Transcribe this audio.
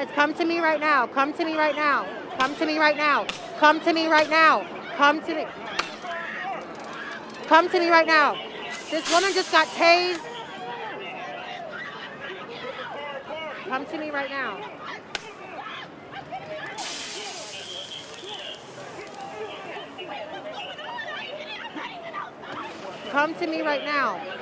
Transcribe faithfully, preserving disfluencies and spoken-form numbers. Guys, come to me right now. Come to me right now. Come to me right now. Come to me right now. Come to me. Come to me right now. This woman just got tased. Come to me right now. Come to me right now.